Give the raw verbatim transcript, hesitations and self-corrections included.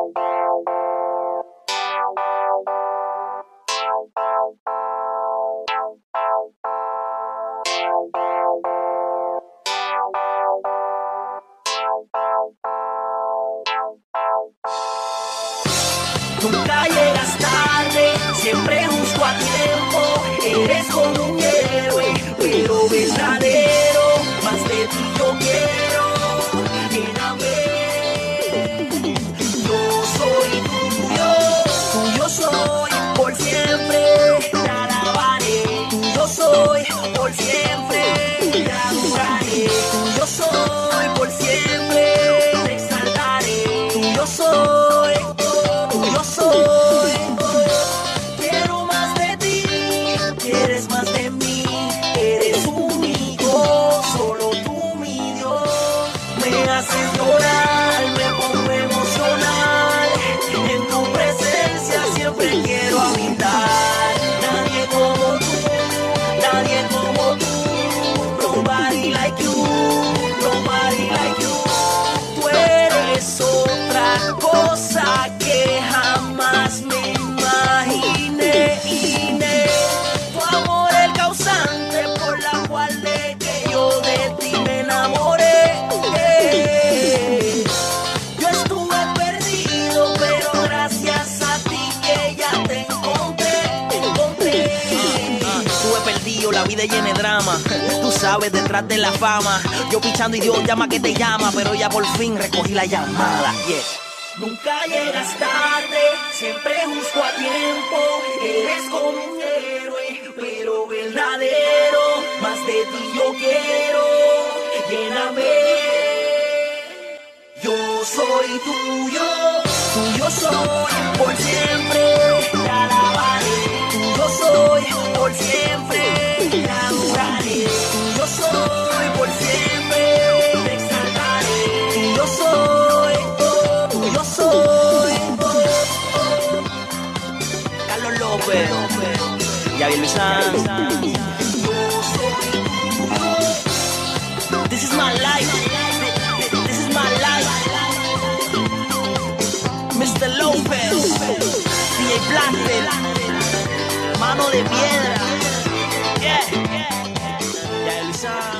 Nunca llegas tarde, siempre justo a tiempo, eres como un héroe, pero verdadero, más de ti yo quiero, lléname. Yo soy tuyo, tuyo soy, por siempre te alabaré, tuyo soy, por siempre te adoraré, tuyo soy, por siempre te exaltaré, tuyo soy. Quiero más de ti, quieres más de mí, eres único, solo tú mi Dios. Me haces llorar, me pongo emocional, en tu presencia siempre quiero habitar. Nadie como tú, nadie como tú, nobody like you, nobody like you. Tú eres otra cosa que jamás me imaginé, iné. Tu amor el causante por la cual de que yo de ti me enamoré. eh. Yo estuve perdido, pero gracias a ti que ya te encontré, te encontré. Uh, uh, estuve perdido, la vida llena de drama. Tú sabes, detrás de la fama, yo pichando y Dios llama que te llama, pero ya por fin recogí la llamada. Yeah. Nunca llegas tarde, siempre justo a tiempo, eres como un héroe, pero verdadero, más de ti yo quiero, lléname. Yo soy tuyo, tuyo soy, por siempre te alabaré, tuyo soy, por siempre te adoraré, tuyo soy, por siempre te exaltaré, tuyo soy. This is my life. This is my life. mister López, D J Blaster, mano de piedra. Yeah.